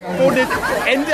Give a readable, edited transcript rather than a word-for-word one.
Und das Ende